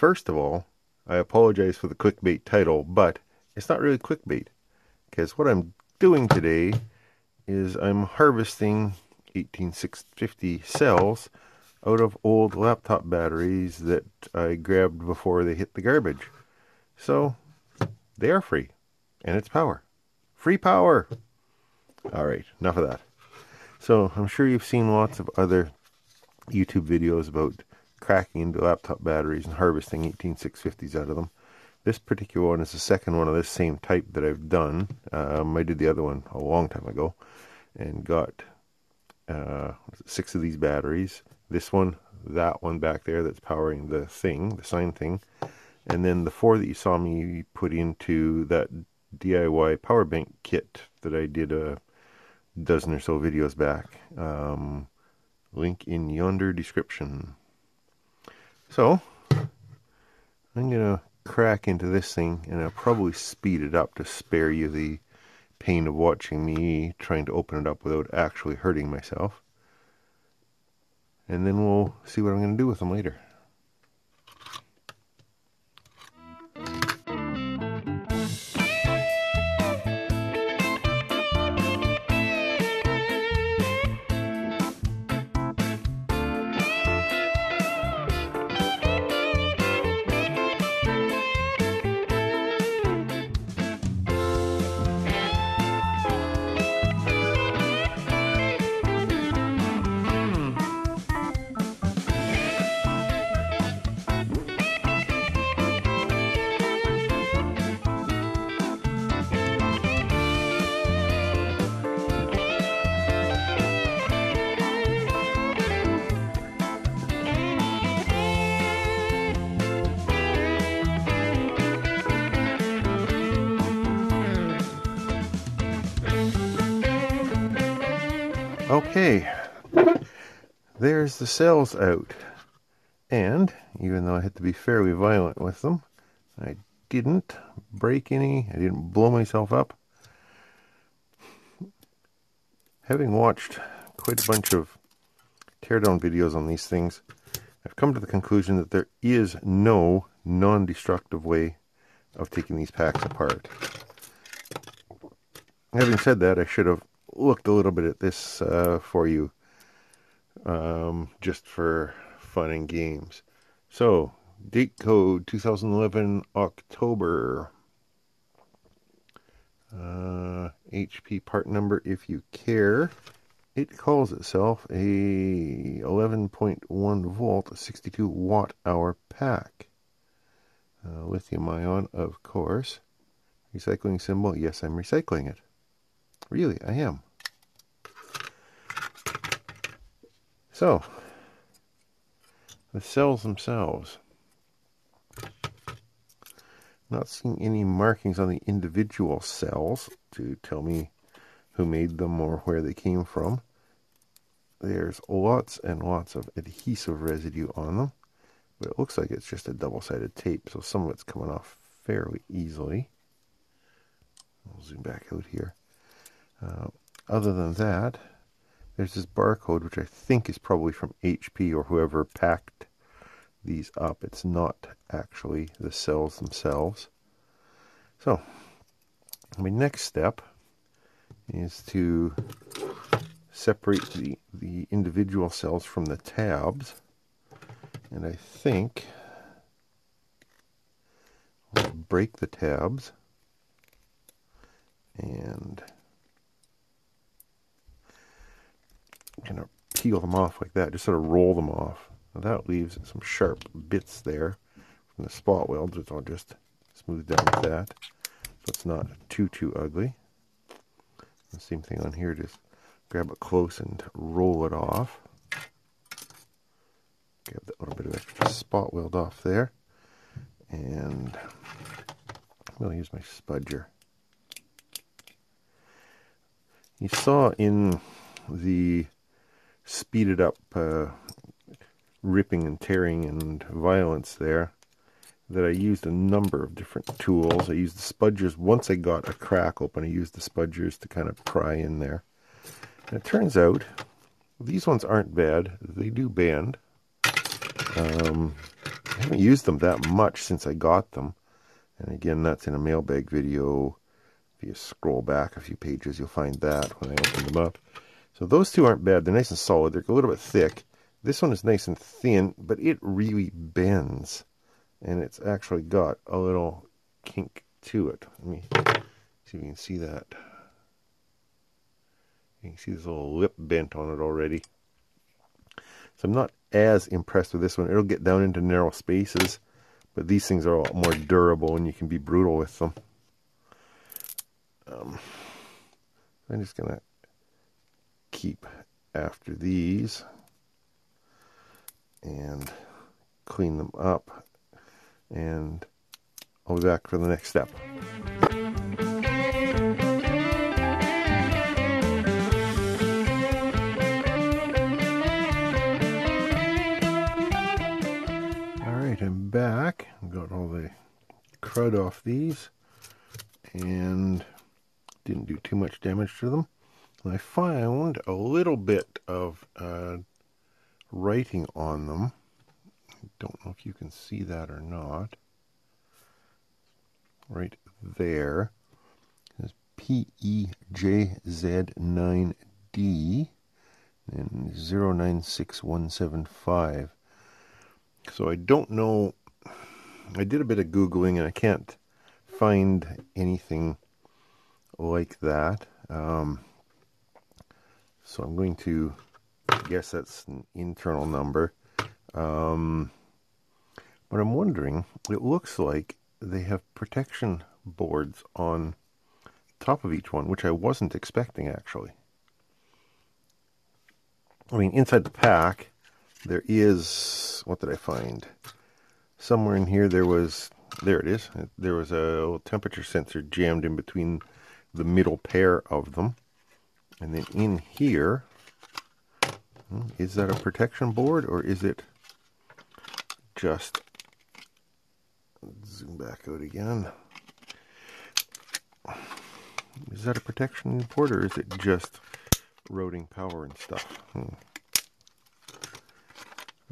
First of all, I apologize for the clickbait title, but it's not really clickbait, because what I'm doing today is I'm harvesting 18650 cells out of old laptop batteries that I grabbed before they hit the garbage. So they are free, and it's power. Free power! Alright, enough of that. So I'm sure you've seen lots of other YouTube videos about cracking into laptop batteries and harvesting 18650s out of them. This particular one is the second one of this same type that I've done. I did the other one a long time ago and got 6 of these batteries. This one, that one back there that's powering the thing, the sign thing, and then the 4 that you saw me put into that DIY power bank kit that I did a dozen or so videos back. Link in yonder description. So I'm gonna crack into this thing, and I'll probably speed it up to spare you the pain of watching me trying to open it up without actually hurting myself, and then we'll see what I'm gonna do with them later. Okay, there's the cells out, and even though I had to be fairly violent with them, I didn't break any, I didn't blow myself up. Having watched quite a bunch of teardown videos on these things, I've come to the conclusion that there is no non-destructive way of taking these packs apart. Having said that, I should have looked a little bit at this for you, just for fun and games. So, date code 2011 October. HP part number, if you care. It calls itself a 11.1 volt, 62 watt hour pack. Lithium ion, of course. Recycling symbol. Yes, I'm recycling it. Really, I am. So, the cells themselves. Not seeing any markings on the individual cells to tell me who made them or where they came from. There's lots and lots of adhesive residue on them, but it looks like it's just a double-sided tape, so some of it's coming off fairly easily. I'll zoom back out here. Other than that, there's this barcode, which I think is probably from HP or whoever packed these up. It's not actually the cells themselves. So, my next step is to separate the individual cells from the tabs. And I think we'll break the tabs and kind of peel them off like that, just sort of roll them off. Now that leaves some sharp bits there from the spot welds, which I'll just smooth down with that, so it's not too ugly. The same thing on here, just grab it close and roll it off. Grab that little bit of extra spot weld off there, and I'm going to use my spudger. You saw in the speeded up ripping and tearing and violence there that I used a number of different tools. I used the spudgers. Once I got a crack open, I used the spudgers to kind of pry in there. And it turns out these ones aren't bad. They do bend. I haven't used them that much since I got them. And again, that's in a mailbag video. If you scroll back a few pages, you'll find that when I open them up. So those two aren't bad. They're nice and solid. They're a little bit thick. This one is nice and thin, but it really bends. And it's actually got a little kink to it. Let me see if you can see that. You can see this little lip bent on it already. So I'm not as impressed with this one. It'll get down into narrow spaces, but these things are a lot more durable and you can be brutal with them. I'm just gonna keep after these and clean them up, and I'll be back for the next step. I'm back. I've got all the crud off these and didn't do too much damage to them. And I found a little bit of writing on them. I don't know if you can see that or not. Right there. It's PEJZ9D and 096175. So I don't know, I did a bit of Googling and I can't find anything like that. So I'm going to guess that's an internal number. But I'm wondering, it looks like they have protection boards on top of each one, which I wasn't expecting actually. I mean, inside the pack, there is, what did I find? Somewhere in here there was, there it is, there was a little temperature sensor jammed in between the middle pair of them. And then in here, is that a protection board or is it just, zoom back out again. Is that a protection board or is it just routing power and stuff?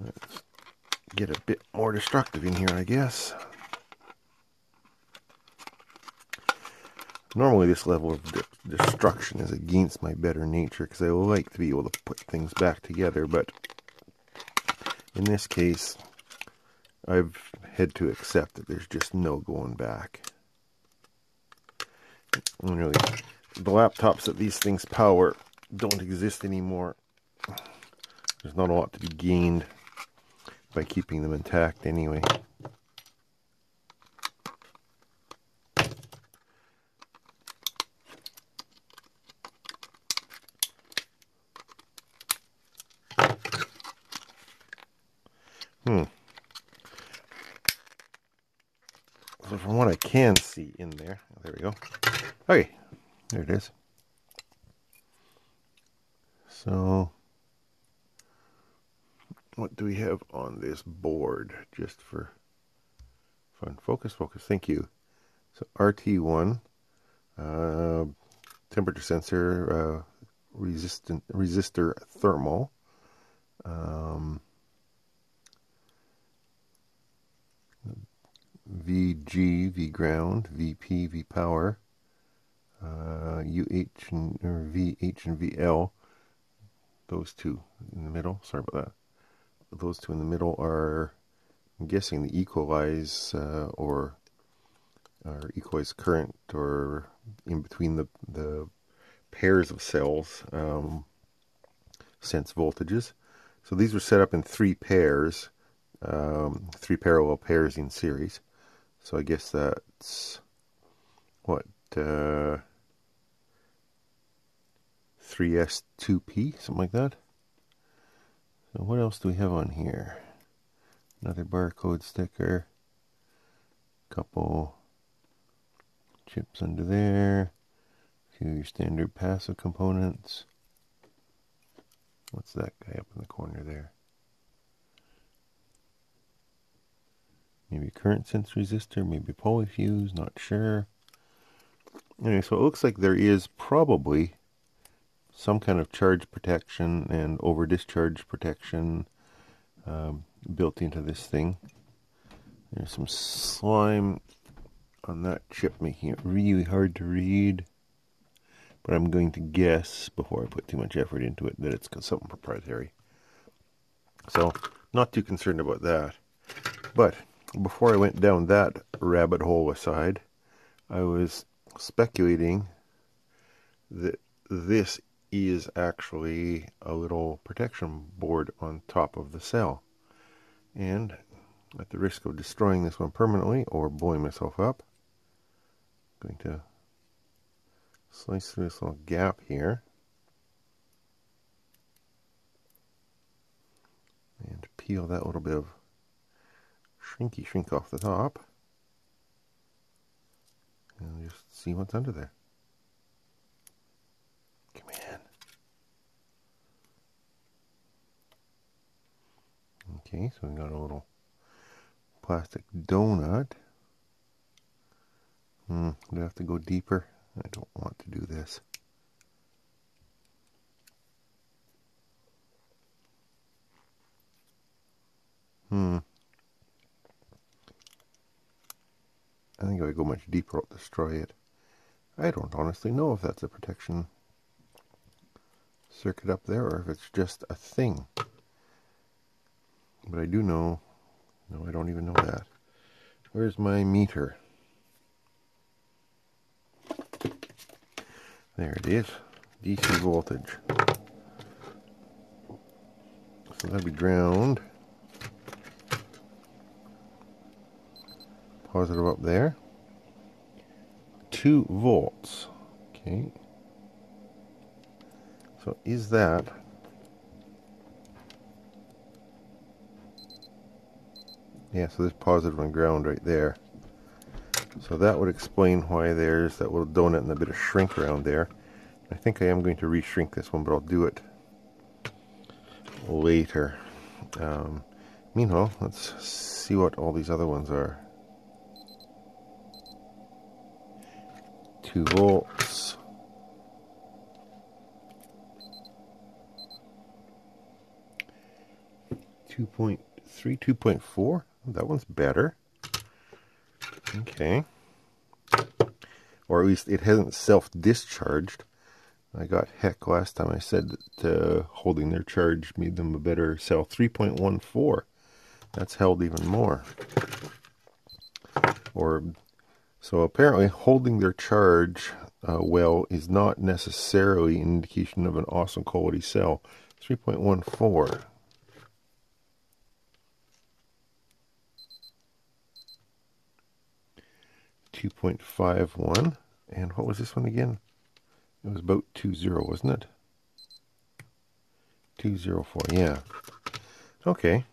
Let's get a bit more destructive in here, I guess. Normally this level of destruction is against my better nature because I like to be able to put things back together, but in this case, I've had to accept that there's just no going back. And really, the laptops that these things power don't exist anymore. There's not a lot to be gained by keeping them intact anyway. So from what I can see in there, there we go. Okay, there it is. So what do we have on this board, just for fun? Focus, focus, thank you. So RT1, temperature sensor, resistor thermal, VG, V ground, VP, V power, UH and, or VH and VL, those two in the middle, sorry about that. Those two in the middle are, I'm guessing, the equalize or equalize current, or in between the pairs of cells, sense voltages. So these were set up in three pairs, three parallel pairs in series. So I guess that's what 3S2P, something like that. So what else do we have on here? Another barcode sticker. Couple chips under there. A few standard passive components. What's that guy up in the corner there? Maybe current sense resistor, maybe polyfuse, not sure. Anyway, so it looks like there is probably some kind of charge protection and over discharge protection built into this thing. There's some slime on that chip, making it really hard to read. But I'm going to guess, before I put too much effort into it, that it's something proprietary. So, not too concerned about that. But, before I went down that rabbit hole aside, I was speculating that this is actually a little protection board on top of the cell. And, at the risk of destroying this one permanently, or blowing myself up, I'm going to slice through this little gap here, and peel that little bit of shrinky shrink off the top, and just see what's under there. Come in. Okay, so we got a little plastic donut. We'll have to go deeper. I don't want to do this. I think if I go much deeper, I'll destroy it. I don't honestly know if that's a protection circuit up there, or if it's just a thing. But I do know... No, I don't even know that. Where's my meter? There it is. DC voltage. So that'll be ground. Positive up there. 2 volts. Okay. So is that... Yeah, so there's positive and ground right there. So that would explain why there's that little donut and a bit of shrink around there. I think I am going to re-shrink this one, but I'll do it later. Meanwhile, let's see what all these other ones are. 2 volts. Two point four. That one's better. Okay. Or at least it hasn't self-discharged. I got heck last time I said that holding their charge made them a better cell. 3.14. That's held even more. Or so apparently holding their charge well is not necessarily an indication of an awesome quality cell. 3.14. .51, and what was this one again? It was about 20, wasn't it? 204, yeah. Okay,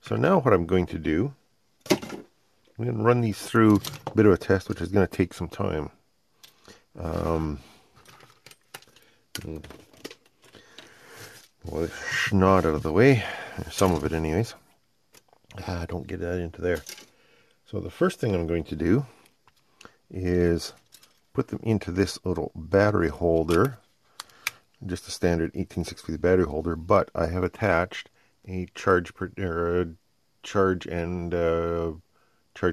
so now what I'm going to do, I'm going to run these through a bit of a test, which is going to take some time. Well, this snot out of the way, some of it anyways. Don't get that into there. So the first thing I'm going to do is put them into this little battery holder, just a standard 18650 battery holder, but I have attached a charge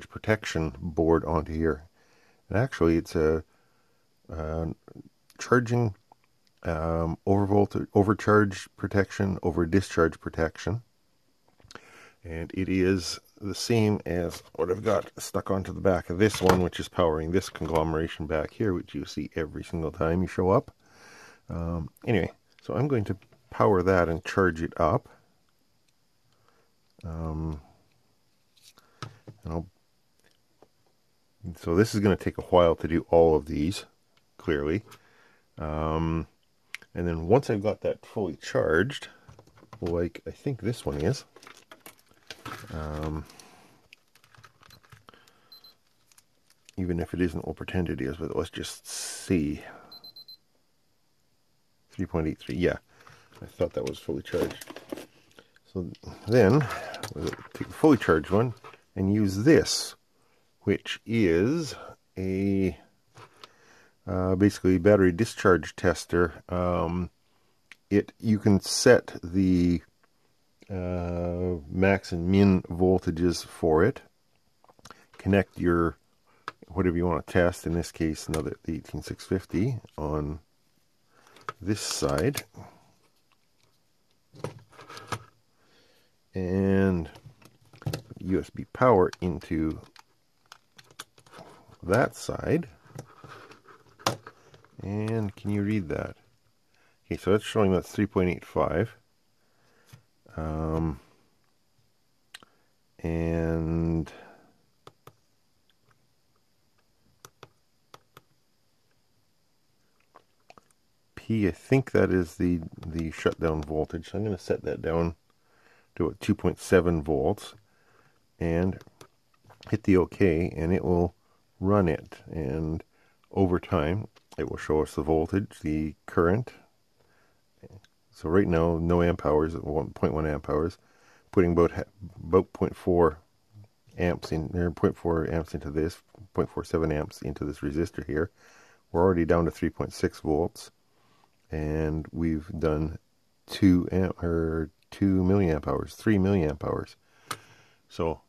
protection board onto here. And actually it's a charging overcharge protection, over discharge protection, and it is the same as what I've got stuck onto the back of this one, which is powering this conglomeration back here, which you see every single time you show up. Anyway, so I'm going to power that and charge it up. So this is going to take a while to do all of these, clearly. And then once I've got that fully charged, like I think this one is, even if it isn't, we'll pretend it is, but let's just see. 3.83, yeah, I thought that was fully charged. So then, we'll take the fully charged one and use this, which is a basically battery discharge tester. You can set the max and min voltages for it, connect your whatever you want to test, in this case another 18650, on this side, and USB power into that side. And can you read that? Okay, so that's showing that's 3.85. And P, I think that is the shutdown voltage. So I'm going to set that down to 2.7 volts and hit the OK, and it will run it, and over time it will show us the voltage, the current. So right now, no amp hours at 1.1 amp hours, putting about 0.4 amps in there, 0.4 amps into this, 0.47 amps into this resistor here. We're already down to 3.6 volts, and we've done 3 milliamp hours. So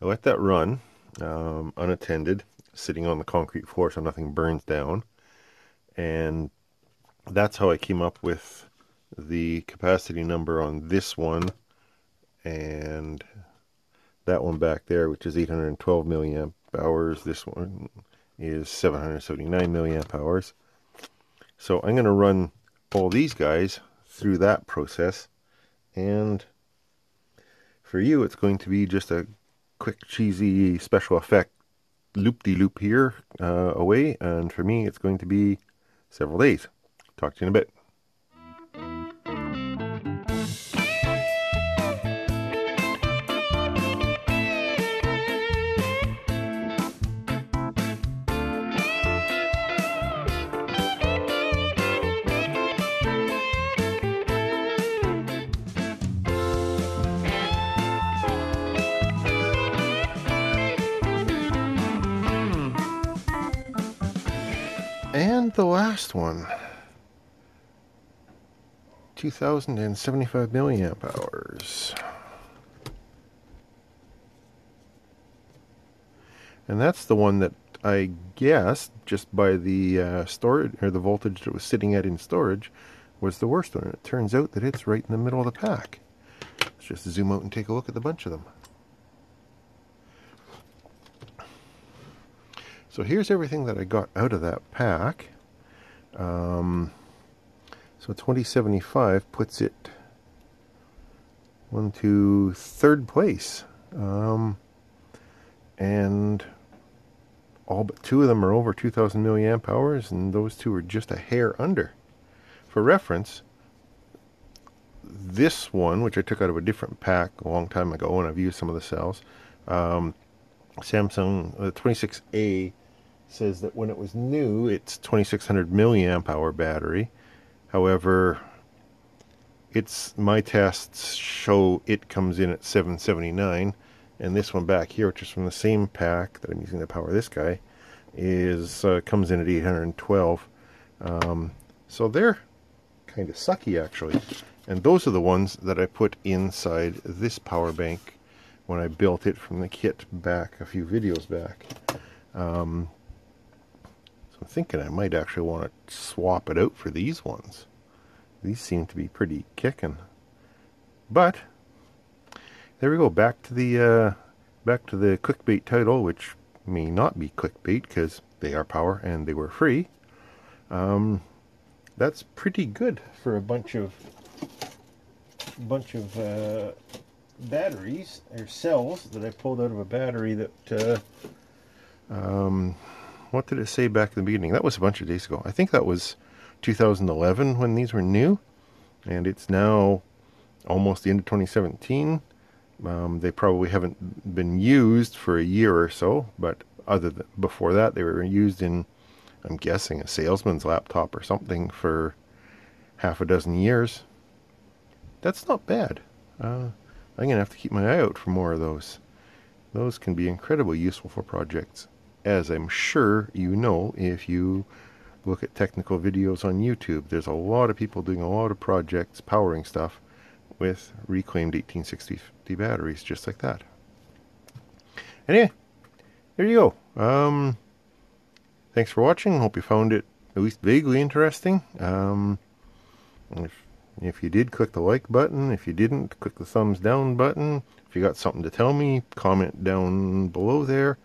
I let that run unattended, sitting on the concrete floor so nothing burns down, and that's how I came up with the capacity number on this one and that one back there, which is 812 milliamp hours. This one is 779 milliamp hours. So I'm going to run all these guys through that process, and for you it's going to be just a quick cheesy special effect loop-de-loop here away, and for me it's going to be several days. Talk to you in a bit. And the last one, 2075 milliamp hours, and that's the one that I guessed just by the storage, or the voltage that was sitting at in storage, was the worst one. And it turns out that it's right in the middle of the pack. Let's just zoom out and take a look at the bunch of them. So here's everything that I got out of that pack. So 2075 puts it to third place. And all but two of them are over 2,000 milliamp hours, and those two are just a hair under. For reference, this one, which I took out of a different pack a long time ago, and I've used some of the cells, Samsung 26A says that when it was new, it's 2600 milliamp hour battery. However, my tests show it comes in at 779, and this one back here, which is from the same pack that I'm using to power this guy, is comes in at 812. So they're kind of sucky actually, and those are the ones that I put inside this power bank when I built it from the kit back a few videos back. I'm thinking I might actually want to swap it out for these ones. These seem to be pretty kicking. But there we go, back to the clickbait title, which may not be clickbait because they are power and they were free. That's pretty good for a bunch of batteries or cells that I pulled out of a battery that. What did it say back in the beginning? That was a bunch of days ago. I think that was 2011 when these were new, and it's now almost the end of 2017. They probably haven't been used for a year or so, but before that they were used in, I'm guessing, a salesman's laptop or something for half a dozen years. That's not bad. I'm gonna have to keep my eye out for more of those. Those can be incredibly useful for projects, as I'm sure you know if you look at technical videos on YouTube. There's a lot of people doing a lot of projects powering stuff with reclaimed 18650 batteries just like that. Anyway, there you go. Thanks for watching. Hope you found it at least vaguely interesting. If you did, click the like button. If you didn't, click the thumbs down button. If you got something to tell me, comment down below there.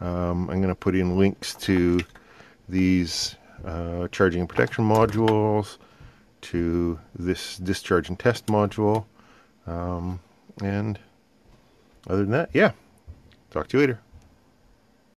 I'm going to put in links to these charging protection modules, to this discharge and test module, and other than that, yeah, talk to you later.